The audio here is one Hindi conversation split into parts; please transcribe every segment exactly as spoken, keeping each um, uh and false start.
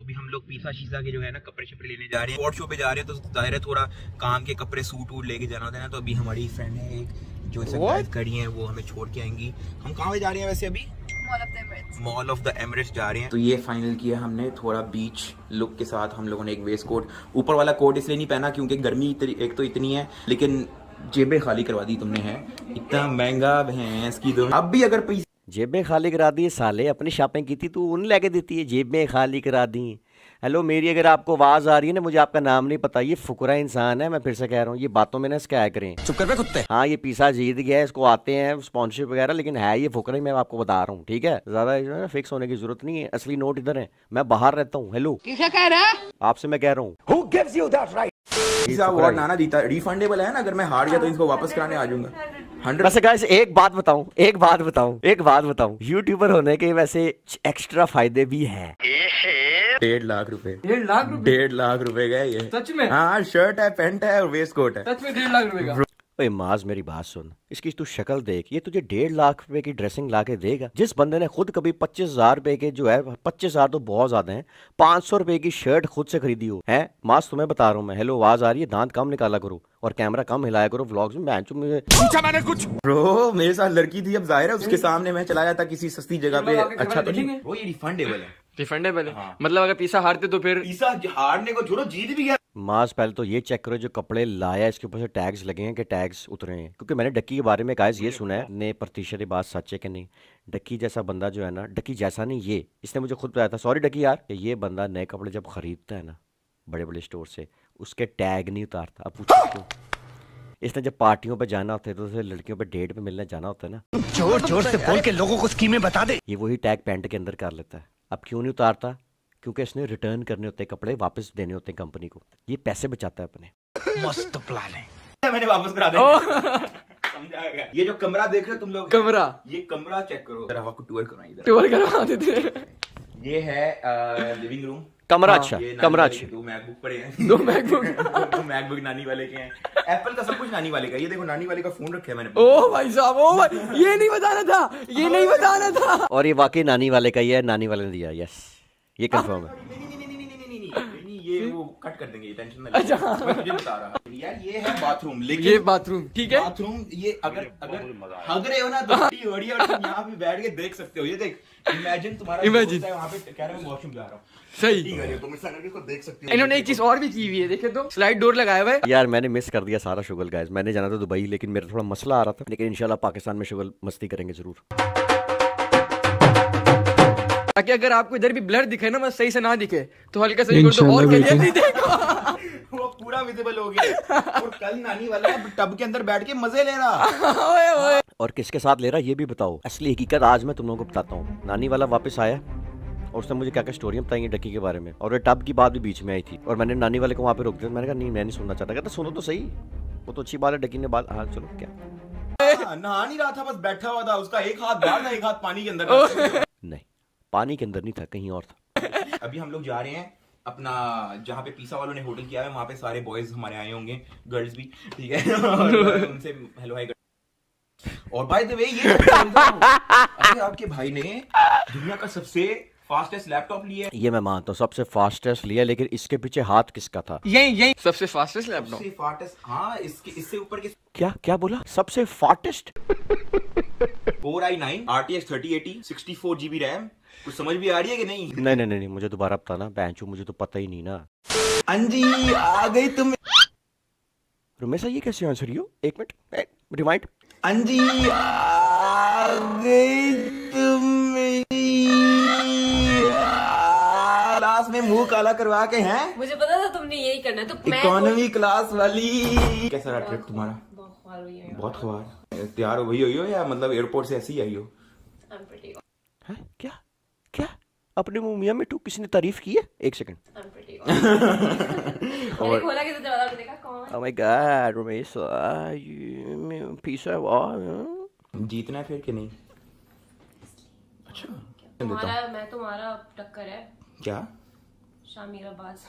तो भी हम लोग पीसा शीसा के जो है ना कपड़े शपड़े लेने जा रहे हैं। स्पॉट शो पे जा रहे हैं तो जाहिर है थोड़ा काम के कपड़े सूट वूट लेके जाना होता है ना। तो अभी हमारी फ्रेंड है एक जो गाइड करी है वो हमें छोड़ के आएंगी। हम कहाँ पे जा रहे हैं वैसे? अभी मॉल ऑफ द एमिरेट्स जा रहे हैं। तो ये फाइनल किया हमने, थोड़ा बीच लुक के साथ हम लोगों ने एक वेस्ट कोट, ऊपर वाला कोट इसलिए नहीं पहना क्योंकि गर्मी एक तो इतनी है, लेकिन जेबें खाली करवा दी तुमने है, इतना महंगा भैंस की दो। अब भी अगर जेबें खाली करा दी साले, अपनी शॉपिंग की थी तू उन लेके देती है, जेबें खाली करा दी। हेलो मेरी अगर आपको आवाज़ आ रही है ना, मुझे आपका नाम नहीं पता, ये फुकरा इंसान है, मैं फिर से कह रहा हूँ, ये बातों में ना स्कैर करें। चुप कर बे कुत्ते। हाँ ये पीसा जीत गया है, इसको आते हैं स्पॉन्सरशिप वगैरह, लेकिन है ये फुकरा, मैं आपको बता रहा हूँ ठीक है। ज्यादा फिक्स होने की जरूरत नहीं है, असली नोट इधर है, मैं बाहर रहता हूँ। हेलो कह रहा है आपसे मैं कह रहा हूँ नाना जीता रिफंडेबल है ना, अगर मैं हार गया तो इनको वापस कराने आ जाऊंगा। वैसे गाइस एक बात बताऊं एक बात बताऊं एक बात बताऊं यूट्यूबर होने के वैसे एक्स्ट्रा फायदे भी हैं। डेढ़ लाख रुपए डेढ़ लाख डेढ़ लाख रुपए गए ये सच में। हाँ शर्ट है, पैंट है और वेस्ट कोट है, सच में डेढ़ लाख रुपए का। ओए माज मेरी बात सुन, इसकी तू शक्ल देख, ये तुझे डेढ़ लाख रुपए की ड्रेसिंग लाके देगा। जिस बंदे ने खुद कभी पच्चीस हजार रुपए के जो है, पच्चीस हजार तो बहुत ज्यादा है, पांच सौ रुपए की शर्ट खुद से खरीदी हो है। माज तुम्हें बता रहा हूँ मैं। हेलो आवाज आ रही है? दांत कम निकाला करो और कैमरा कम हिलाया करो व्लॉग्स में। मैं मुझे पूछा मैंने कुछ ब्रो, मेरे साथ लड़की थी, अब जाहिर है उसके सामने मैं चला जाता किसी सस्ती जगह पे। अच्छा तो वो ये रिफंडेबल है, रिफंडेबल है मतलब अगर पीसा हारते तो फिर पीसा हारने को छोड़ो जीत भी गया। मास पहले तो ये चेक करो जो कपड़े लाया इसके ऊपर से टैग्स लगे हैं कि टैग्स उतरे हैं, क्योंकि मैंने डक्की के बारे में गाइस ये सुना है ने प्रतिशत बात सच है कि नहीं। डक्की जैसा बंदा जो है ना, डक्की जैसा नहीं, ये इसने मुझे खुद बताया था, सॉरी डक्की यार, कि ये बंदा नए कपड़े जब खरीदता है ना बड़े बड़े स्टोर से, उसके टैग नहीं उतारता। अब पूछो क्यों? इसने जब पार्टियों पे जाना होता है तो उसे लड़कियों पे डेट पे मिलने जाना होता है ना, जोर जोर से बोल के लोगों को स्कीमें बता दे, ये वही टैग पैंट के अंदर कर लेता है। अब क्यों नहीं उतारता? क्योंकि इसने रिटर्न करने होते हैं, कपड़े वापस देने होते हैं कंपनी को, ये पैसे बचाता है अपने। मस्त प्लान है, मैंने वापस करा दिया। समझा गया। ये जो कमरा देख रहे हो तुम लोग, कमरा, ये कमरा चेक करो जरा, आपको टूर कराएं इधर, टूर करवा देते हैं। ये है लिविंग रूम कमरा। अच्छा कमरा अच्छा, दो मैकबुक पड़े हैं, दो मैकबुक दो मैकबुक नानी वाले के हैं, एप्पल का सब कुछ नानी वाले का। ये देखो नानी वाले का फोन रखा है मैंने। ओह भाई साहब, ओह भाई, ये नहीं बताना था, ये नहीं बताना था। और ये वाकई नानी वाले का ही है, नानी वाले ने दिया, यस ये कंफर्म है। नहीं नहीं नहीं नहीं नहीं नहीं ये वो कट कर देंगे, टेंशन मत ले। अच्छा मैं तुझे बता रहा हूं यार, ये है बाथरूम, लेकिन ये बाथरूम ठीक है, बाथरूम ये अगर अगर हग रहे हो ना तो बड़ी बढ़िया, और तुम यहां पे बैठ के देख सकते हो। ये देख इमेजिन तुम्हारा इमेजिन वहां पे कह रहा है, मैं वॉशरूम जा रहा हूं, सही ठीक है, तुम इस तरह इसको देख सकते हो। इन्होंने एक चीज और भी की हुई है, देखे तो स्लाइड डोर लगाया हुआ है। यार मैंने मिस कर दिया सारा शुगल गाइस, मैंने जाना था दुबई लेकिन मेरा थोड़ा मसला आ रहा था, लेकिन इंशाल्लाह पाकिस्तान में शुगल मस्ती करेंगे जरूर। ताकि अगर आपको इधर भी ब्लर दिखे ना, बस सही से ना दिखे तो हल्का सा कर दो और क्लियर नहीं देखो। वो पूरा विजिबल हो गया। और कल नानी वाला टब के अंदर बैठ के मजे ले रहा और किसके साथ ले रहा ये भी बताओ, असली हकीकत आज मैं तुम लोगों को बताता हूँ। नानी वाला वापस आया और उसने मुझे क्या क्या स्टोरियाँ बताई डक्की के बारे में, और टब की बात भी बीच में आई थी, और मैंने नानी वाले को वहाँ पे रोक दिया। मैंने कहा नहीं मैं नहीं सुनना चाहता, कहता सुनो तो सही, वो तो अच्छी बात है। डक्की ने बात, हाँ चलो क्या नहा नहीं रहा था, बस बैठा हुआ था, उसका एक हाथ बाहर था एक हाथ पानी के अंदर, नहीं पानी के अंदर नहीं था, कहीं और था। अभी हम लोग जा रहे हैं अपना जहाँ पे पीसा वालों ने होटल किया है, वहाँ पे सारे बॉयज हमारे आए होंगे, गर्ल्स भी ठीक है, और उनसे हेलो हाय। और बाय द वे ये अरे आपके भाई ने दुनिया का सबसे फास्टेस्ट लैपटॉप लिया है, ये मैं मानता हूँ सबसे फास्टेस्ट लिया, लेकिन इसके पीछे हाथ किसका था? यही यही सबसे फास्टेस्ट लैपटॉप, सबसे फास्टेस्ट। हाँ इसके इससे ऊपर किस... क्या क्या बोला? सबसे fastest four I nine RTX thirty eighty, sixty four GB RAM. कुछ समझ भी आ रही है कि नहीं? नहीं नहीं नहीं मुझे दोबारा बताना बहनचोद, मुझे तो पता ही नहीं ना। अंजी आ गई तुम रुमेशा, ये कैसे आंसर हो? एक मिनट रिमाइंड। अंजी आ गई तुम क्लास में मुंह काला करवा के हैं, मुझे पता था तुमने यही करना है, तो इकोनॉमी क्लास वाली। कैसा रहा ट्रिप तुम्हारा? बहुत ख्वार तैयार हो वही हुई हो या मतलब एयरपोर्ट से ऐसी आई हो? है? क्या क्या अपने मुंह मियां मिठू किसी ने तारीफ की है? एक सेकंड और खोला के दरवाजा पे देखा कौन? Oh my God Ramesh, you piece of all. जीतना है फिर कि नहीं? अच्छा तुम्हारा मैं तुम्हारा टक्कर है क्या? शामिर अब्बास,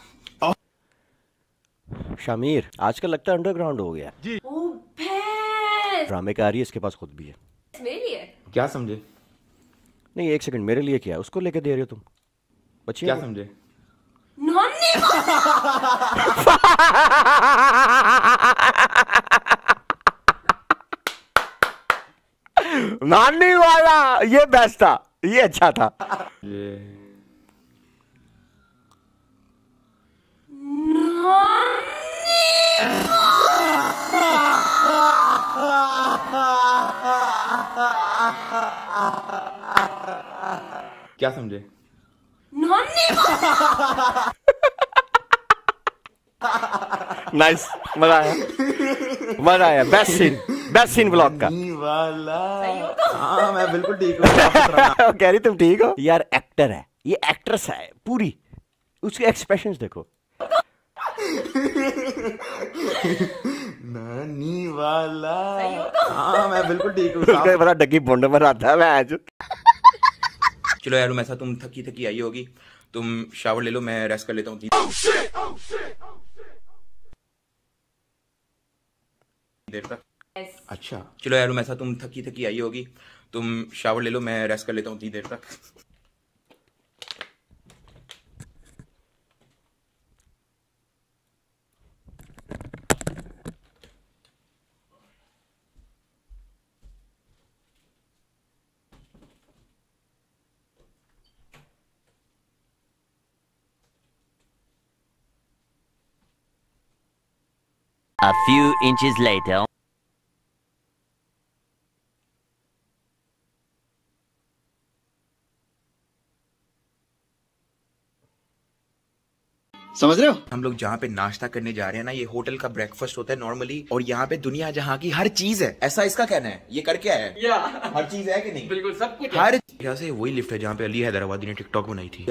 शामिर आजकल लगता है अंडरग्राउंड हो गया जी। ओ भैंस ड्रामेकारी इसके पास खुद भी है, मेरे लिए क्या समझे? नहीं एक सेकंड, मेरे लिए क्या है? उसको लेके दे रहे हो तुम? बच्चे क्या समझे? नानी वाला नानी वाला ये बेस्ट था, ये अच्छा था। ये क्या समझे? नाइस, मजा आया, मजा आया। Best scene, best scene blog का। हाँ मैं बिल्कुल ठीक हूँ। कह रही तुम ठीक हो यार। एक्टर है ये, एक्ट्रेस है पूरी, उसके एक्सप्रेशंस देखो। नानी वाला। हाँ मैं बिल्कुल ठीक हूँ। बड़ा डगी बोंड में आता है मैं आज। चलो यार ऐसा, तुम थकी थकी आई होगी, तुम शावर ले लो, मैं रेस्ट कर लेता हूँ। देर तक अच्छा। चलो यार ऐसा, तुम थकी थकी आई होगी, तुम शावर ले लो, मैं रेस्ट कर लेता हूँ देर तक। A few inches later. समझ रहे हो? हम लोग जहाँ पे नाश्ता करने जा रहे हैं ना, ये होटल का ब्रेकफास्ट होता है नॉर्मली, और यहाँ पे दुनिया जहाँ की हर चीज है, ऐसा इसका कहना है। ये करके आया है या हर चीज है कि नहीं? बिल्कुल सब कुछ हर यहाँ से। वही लिफ्ट है जहाँ पे अली हैदराबादी ने टिकटॉक बनाई थी।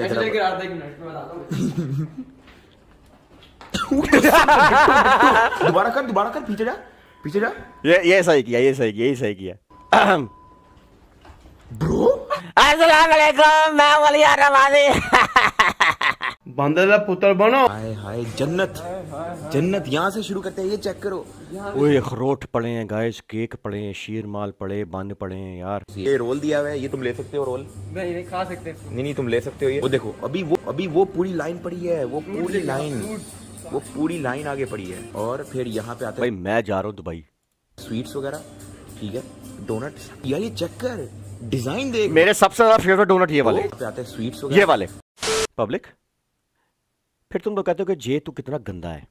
दोबारा कर, दोबारा कर, पीछे जा, पीछे जा। ये ये सही किया, ये सही किया, ये सही किया ब्रो। अस्सलाम वालेकुम, मैं अली हैदराबादी। बंदे का पुत्र बनो। हाय हाय जन्नत, जन्नत। यहाँ से शुरू करते हैं, ये चेक करो। ओए अखरोट पड़े हैं गाइस, केक पड़े हैं, शीर माल पड़े, बंद पड़े हैं यार। ये रोल दिया हुआ है, ये तुम ले सकते हो। रोल नहीं नहीं खा सकते, नहीं नहीं तुम ले सकते हो। ये वो देखो, अभी वो अभी वो पूरी लाइन पड़ी है, वो पूरी लाइन वो पूरी लाइन आगे पड़ी है। और फिर यहाँ पे आता है, भाई मैं जा रहा हूँ दुबई। स्वीट्स वगैरह ठीक है, डोनट यार ये चेक कर, डिजाइन देख। मेरे सबसे ज्यादा फेवरेट डोनट ये वाले आते हैं, स्वीट्स ये वाले। पब्लिक फिर तुम लोग कहते हो कि जे तू कितना गंदा है।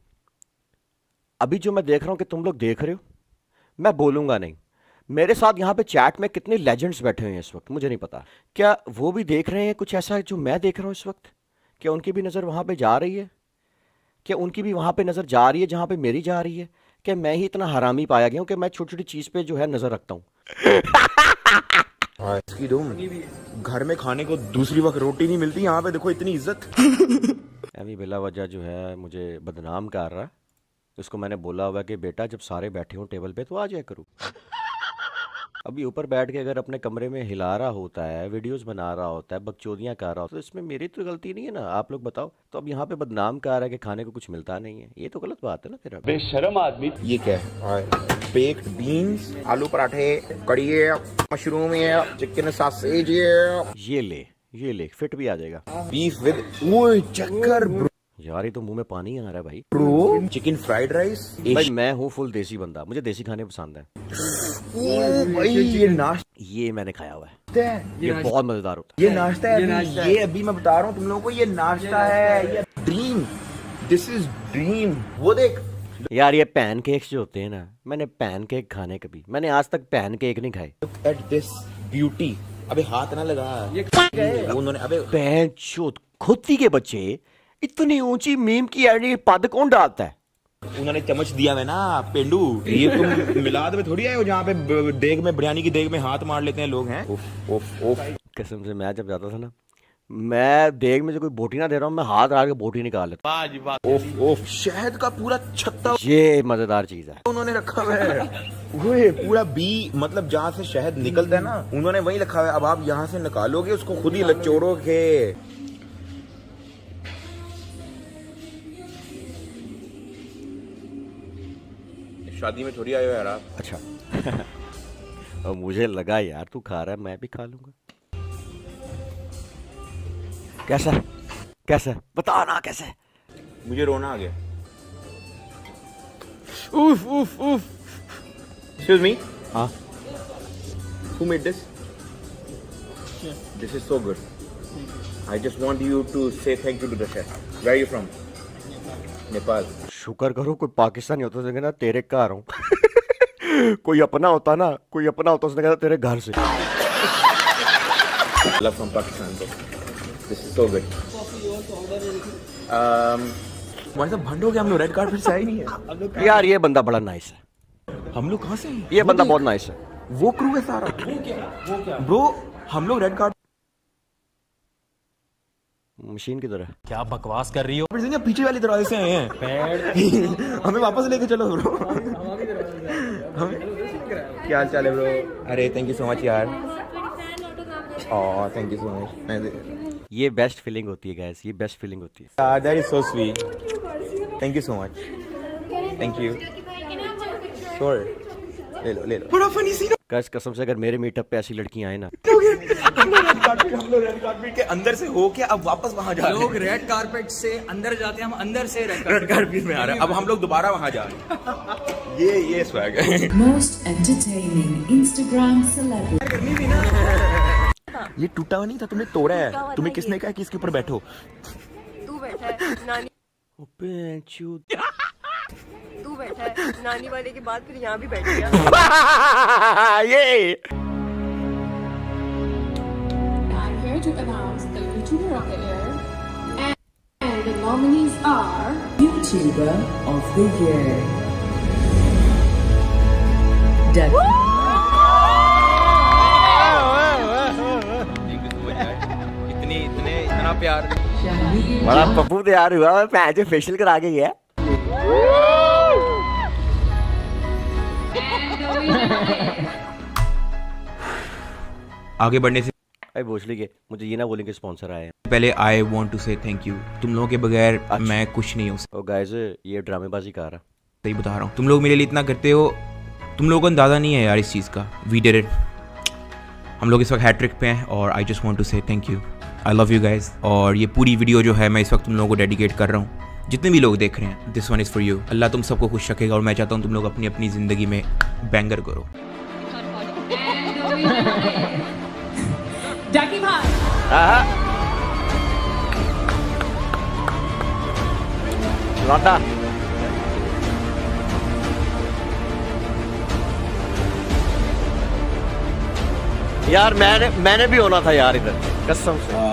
अभी जो मैं देख रहा हूँ कि तुम लोग देख रहे हो, मैं बोलूँगा नहीं। मेरे साथ यहाँ पे चैट में कितने लेजेंड्स बैठे हुए हैं इस वक्त, मुझे नहीं पता क्या वो भी देख रहे हैं कुछ ऐसा जो मैं देख रहा हूँ इस वक्त। क्या उनकी भी नज़र वहाँ पे जा रही है? क्या उनकी भी वहाँ पे नज़र जा रही है जहाँ पे मेरी जा रही है? क्या मैं ही इतना हरामी पाया गया हूँ कि मैं छोटी छोटी चीज़ पे जो है नज़र रखता हूँ? इसकी धूम, घर में खाने को दूसरी वक्त रोटी नहीं मिलती, यहाँ पे देखो इतनी इज्जत। अभी बिला वजह जो है मुझे बदनाम कर रहा है। उसको मैंने बोला हुआ कि बेटा जब सारे बैठे हों टेबल पे तो आ जाया करूँ। अभी ऊपर बैठ के अगर अपने कमरे में हिला रहा होता है, वीडियोस बना रहा होता है, बकचोदियाँ कर रहा होता है, तो इसमें मेरी तो गलती नहीं है ना। आप लोग बताओ। तो अब यहाँ पे बदनाम कर रहा है कि खाने को कुछ मिलता नहीं है, ये तो गलत बात है ना। फिर बेशरम आदमी। ये क्या है? बेक्ड बीन्स, आलू पराठे, कड़ी, मशरूम, चिकन सॉसेज। ये ले, ये ले, फिट भी आ जाएगा। बीफ विद ओए चक्कर ब्रो। यार ये तो मुंह में पानी आ रहा है भाई। Bro chicken fried rice. भाई मैं हूँ फुल देसी बंदा, मुझे देसी खाने पसंद है। ये भाई ये नाश्ता, ये मैंने खाया हुआ है, ये बहुत मजेदार होता है। ये नाश्ता है, ये अभी मैं बता रहा हूँ तुम लोगों को, ये नाश्ता है। ये ड्रीम, दिस इज ड्रीम। वो देख यार ये पैनकेक्स जो होते हैं ना, मैंने पैनकेक खाने कभी मैंने आज तक पैनकेक नहीं खाए। Look at this beauty. अबे हाथ ना लगा, ये उन्होंने अबे बहनचोद खुदी के बच्चे, इतनी ऊंची मीम की आईडी पद कौन डालता है? उन्होंने चम्मच दिया है ना पेंडू। ये तुम मिलाद में थोड़ी आए हो जहाँ पे देग में, बिरयानी की देग में हाथ मार लेते हैं लोग हैं। ओफ ओफ ओफ। कसम से मैं जब जाता था ना, मैं देग में जो कोई बोटी ना दे रहा हूँ, मैं हाथ डाल के बोटी निकाल लेता। ओफ ओफ। शहद का पूरा छत्ता, ये मजेदार चीज है, उन्होंने रखा हुआ है। वही पूरा बी, मतलब जहाँ से शहद निकलता है ना, उन्होंने वही रखा है। अब आप यहाँ से निकालोगे उसको, खुद ही लचोड़ोगे। शादी में थोड़ी आए हो यार आप। अच्छा। और मुझे लगा यार तू खा रहा है, मैं भी खा लूंगा। कैसा कैसे बताना, कैसे? मुझे रोना आ गया। उफ उफ उफ। Excuse me? हाँ। Who made this? This is so good. I just want you to say thank you to the chef. Where are you from? Nepal. शुक्र करो कोई पाकिस्तानी होता उसने कहना तेरे घर हूँ। कोई अपना होता ना, कोई अपना होता उसने कहना तेरे घर से। Love from Pakistan bro. This is so good. Um, हमारे साथ भंड हो गया, हम लोग रेड कार्ड फिर से आए नहीं है। यार ये बंदा बड़ा नाइस है। हम लोग कहाँ से हैं? ये बंदा बहुत नाइस है। वो क्रू है सारा। वो क्या? वो क्या? Bro, हम लोग रेड कार्ड मशीन की तरह क्या बकवास कर रही हो? सिंह पीछे वाली दरवाजे से आए हैं। हमें वापस लेके चलो ब्रो। हमें क्या हाल चाल है ब्रो? अरे थैंक यू सो मच यार। Oh thank you so much. ये बेस्ट फीलिंग होती है गाइस, ये बेस्ट फीलिंग होती है। यार that is so sweet. Thank you so much. Thank you. Sure ले लो ले लो। बड़ा फनी सीन गाइस, कसम से अगर मेरे मीटअप पे ऐसी लड़कियां आए ना, हम लोग रेड कार्पेट हम लोग रेड कार्पेट के अंदर से हो के अब वापस वहां जा रहे हैं। लोग रेड कार्पेट से अंदर जाते हैं, हम अंदर से रेड कार्पेट में आ रहे हैं। अब हम लोग दोबारा वहां जा रहे हैं। ये ये स्वैग है। Most entertaining Instagram celebrity. ये टूटा हुआ नहीं था, तुमने तोड़ा है। तुम्हें किसने कहा कि इसके ऊपर बैठो? तू बैठा है नानी। ओपे चूत। तू बैठा है नानी वाले के बाद फिर यहाँ भी बैठ गया। ये to announce the YouTuber of the year and the nominees are YouTuber of the year Ducky इतनी इतने इतना प्यार बड़ा पप्पू तैयार हुआ है। मैं आज फेशियल करा के गया। आगे बढ़ने से बोझली के मुझे ये ना बोलें कि स्पॉन्सर आए हैं। पहले I want to say thank you. तुम लोगों के बगैर अच्छा। मैं कुछ नहीं हूँ। ओ गाइस ये ड्रामेबाजी कर रहा, सही बता रहा हूँ। तुम लोग मेरे लिए इतना करते हो, तुम लोगों को अंदाजा नहीं है यार इस चीज़ का। We did it. हम लोग इस वक्त हैट्रिक पे हैं और I just want to say thank you. I love you guys. और ये पूरी वीडियो जो है मैं इस वक्त तुम लोगों को डेडिकेट कर रहा हूँ। जितने भी लोग देख रहे हैं, this one is for you. अल्लाह तुम सबको खुश रखेगा और मैं चाहता हूँ तुम लोग अपनी अपनी ज़िंदगी में बैंगर करो। Ducky Bhai. हाँ। लौटा। यार मैंने मैंने भी होना था यार इधर, कसम से।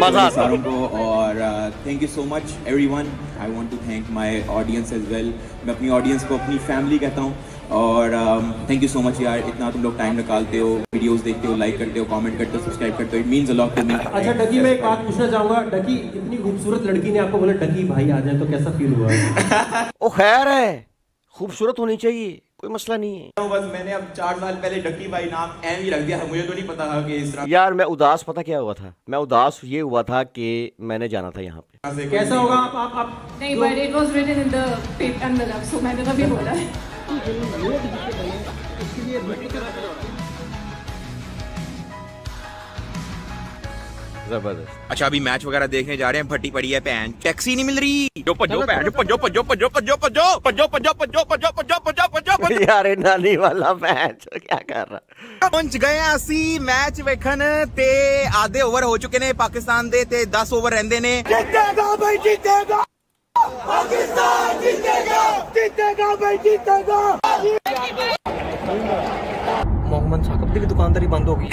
मज़ा सारों को और thank you so much everyone. I want to thank my audience as well. मैं अपनी ऑडियंस को अपनी फैमिली कहता हूँ। और थैंक यू सो मच यार, इतना तुम लोग टाइम निकालते हो, वीडियोस देखते हो, लाइक करते हो, कमेंट करते हो, सब्सक्राइब करते हो, it means a lot to me. अच्छा डकी, मैं एक बात पूछना चाहूंगा। डकी, इतनी खूबसूरत लड़की ने आपको बोला डकी भाई आ जाए तो कैसा फील हुआ? ओ खैर है, खूबसूरत होनी चाहिए, कोई मसला नहीं है। तो बस मैंने अब चार साल पहले डकी भाई नाम एम ही रख दिया था, मुझे तो नहीं पता था कि इस तरह। यार मैं उदास, पता क्या हुआ था? मैं उदास ये हुआ था कि मैंने जाना था यहाँ पे। कैसा होगा आप आप आप नहीं, but it was written in the paper and the love, so मैंने तभी बोला। जबरदस्त। अच्छा अभी मैच वगैरह देखने जा रहे हैं। भट्टी पड़ी है पैन, टैक्सी नहीं मिल रही। जो पजो पैन, पजो पजो पजो पजो पजो पजो पजो पजो पजो पजो पजो पजो। यार नानी वाला मैच क्या कर रहा? पहुंच गए असी मैच वेखन ते आधे ओवर हो चुके ने पाकिस्तान दे ते दस ओवर रहंदे ने। जीतेगा भाई जीतेगा पाकिस्तान, जीतेगा जीतेगा भाई जीतेगा। मोहम्मद साकिब की दुकानदारी बंद होगी।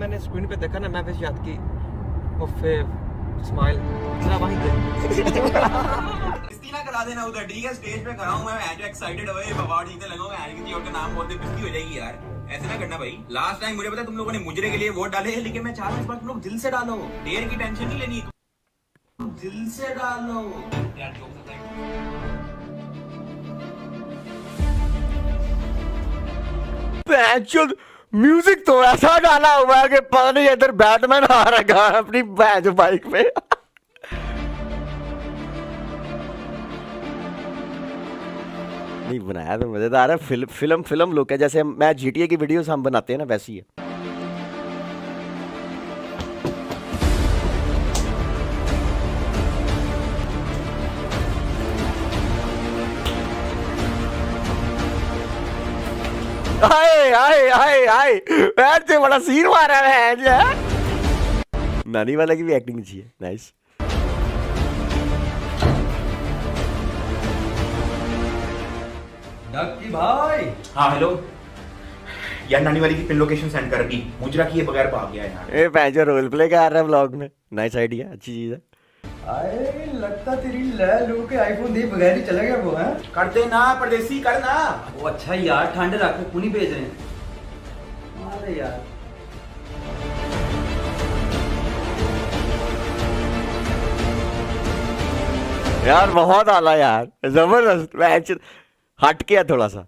मैंने स्क्रीन पे देखा ना, मैं फिर याद की ओफे स्माइल जरा वहीं पे इसी ना करा देना उधर। ठीक है स्टेज पे कराऊं मैं, आज एक्साइटेड हुए बाबा जीतने लगो। मैं आज की और का नाम बोलते बिस्ती हो जाएगी यार, ऐसे ना करना भाई। लास्ट टाइम मुझे पता तुम लोगों ने मुजरे के लिए वोट डाले हैं, लेकिन मैं चाहता हूं इस बार तुम लोग दिल से डालो। देर की टेंशन नहीं लेनी, दिल से डालो यार। जो होता है पैचुल म्यूजिक तो ऐसा डाला हुआ है कि पानी इधर बैटमैन आ रहा है अपनी बैज बाइक पे। नहीं बनाया तो मजेदार है। फिल्म फिल्म फिल्म लुक है, जैसे मैं जीटीए की वीडियोस हम बनाते हैं ना, वैसी है। आए आए आए आए बैठ से बड़ा सीन मारा है। नानी वाला की भी एक्टिंग अच्छी है। नाइस। डकी भाई। हाँ हेलो यार, नानी वाली की पिन लोकेशन सेंड कर दी, मुजरा किए बगैर भाग गया यार। ए पैजो रोल प्ले कर रहा है व्लॉग में। नाइस आइडिया, अच्छी चीज है। आए लगता तेरी लू के आईफोन दे बगैर ही चला गया वो है। कर दे ना परदेसी, कर ना। वो अच्छा यार ठंड रख, पुनी भेज रहे हैं। अरे यार यार बहुत आला यार, जबरदस्त मैच हट गया थोड़ा सा।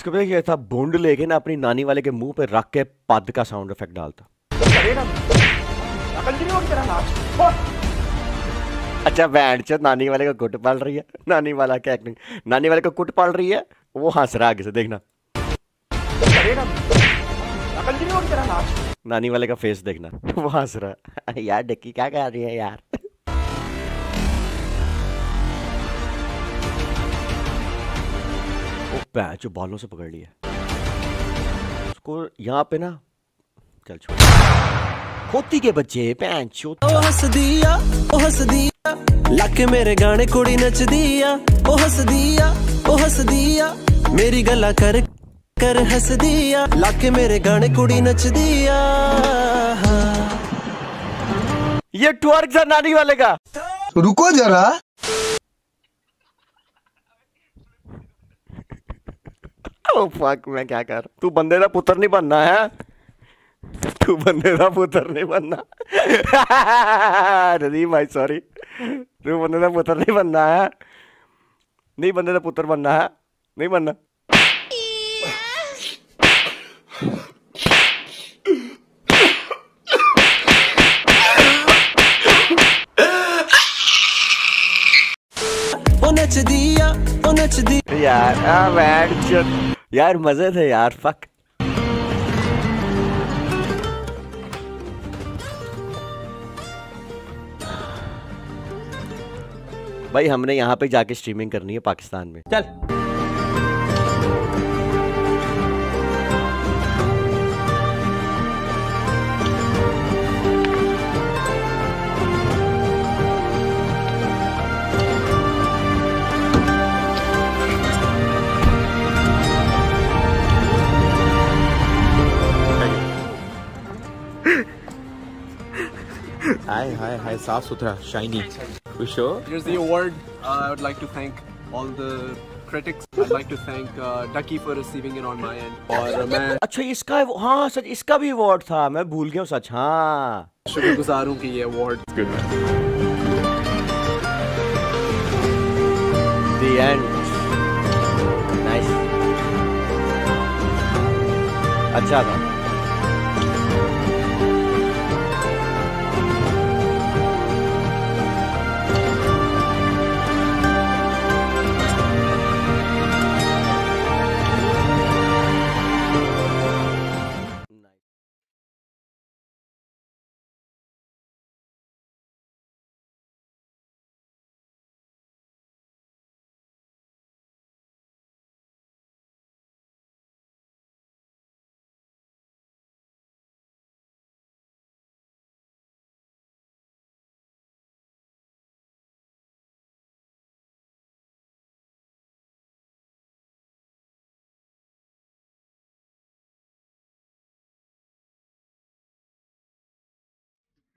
उसको पता क्या था, बूंद लेके ना अपनी नानी वाले के मुंह पे रख के पद का साउंड इफेक्ट डालता। अच्छा बैंड से नानी वाले को कुट पाल रही है, नानी वाला क्या एक्टिंग, नानी वाले को कुट पाल रही है, वो हंस रहा आगे से देखना। नानी वाले का फेस देखना, वो हंस रहा है। यार डकी क्या कर रही है यार। पैच बालों से पकड़ लिया उसको यहाँ पे ना। चल छोड़ खोती के बच्चे पैच हंस दिया, ओ हंस दिया लाके मेरे गाने कुड़ी नच दिया, ओ हंस दिया, ओ हंस दिया मेरी गला कर कर हंस दिया लाके मेरे गाने कुड़ी नच दिया। ये ट्वर्क था नानी वाले का। रुको जरा, ओ फक मैं क्या कर। तू बंदे का पुत्र नहीं बनना है, तू बंदे का पुत्र नहीं बनना। नदीम भाई सॉरी, तू बंदे का पुत्र नहीं बनना है, नहीं बंदे का पुत्र बनना है, नहीं बनना। ओ नच दिया, ओ नच दिया यार, आ बैठ यार, मजे थे यार। फक भाई हमने यहाँ पे जाके स्ट्रीमिंग करनी है पाकिस्तान में। चल Hi, hi, hi, saaf sutra, shiny. For sure. Here's the award. Uh, I would like to thank all the critics. I'd like to thank uh, Ducky for receiving it on my end. और मैं अच्छा इसका हाँ सच इसका भी award था, मैं भूल गया सच। हाँ शुक्रगुजार हूँ कि ये award. Good man. The end. Nice. अच्छा था।